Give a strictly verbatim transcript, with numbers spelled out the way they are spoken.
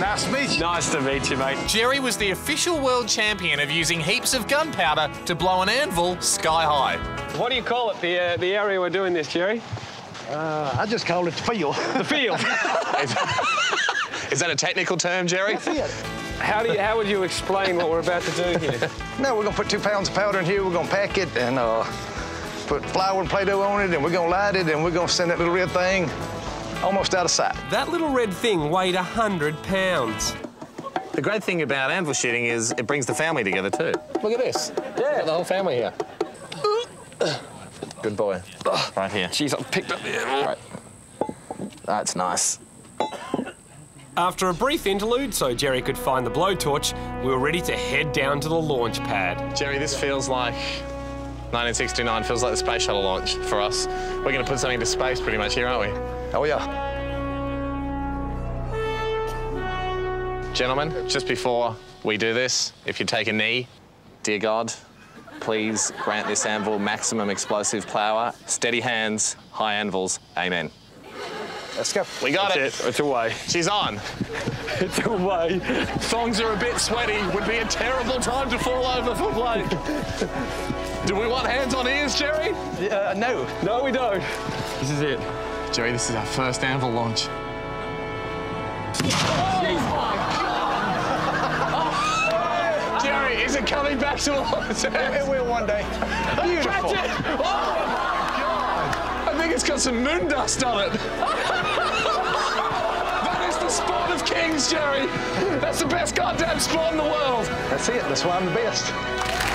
Nice to meet you. Nice to meet you, mate. Jerry was the official world champion of using heaps of gunpowder to blow an anvil sky high. What do you call it, the, uh, the area we're doing this, Jerry? Uh, I just call it the field. The field? Is that a technical term, Jerry? That's it. How, do you, how would you explain what we're about to do here? No, we're going to put two pounds of powder in here, we're going to pack it, and uh, put flour and Play-Doh on it, and we're going to light it, and we're going to send that little red thing almost out of sight. That little red thing weighed one hundred pounds. The great thing about anvil shooting is it brings the family together, too. Look at this. Yeah. Got the whole family here. Good boy. Right here. Jeez, I've picked up the anvil. Right. That's nice. After a brief interlude so Jerry could find the blowtorch, we were ready to head down to the launch pad. Jerry, this feels like nineteen sixty-nine, feels like the space shuttle launch for us. We're going to put something to space pretty much here, aren't we? Oh, yeah. Gentlemen, just before we do this, if you take a knee, dear God, please grant this anvil maximum explosive power. Steady hands, high anvils, amen. Let's go. We got it. it. It's away. She's on. It's away. Thongs are a bit sweaty. Would be a terrible time to fall over for Blake. Do we want hands on ears, Jerry? Uh, no. No, we don't. This is it. Jerry, this is our first anvil launch. Oh, my God. Jerry, is it coming back to us? It will one day. Beautiful. Catch it. Oh, my God. I think it's got some moon dust on it. That is the sport of kings, Jerry. That's the best goddamn sport in the world. That's it. That's why I'm the best.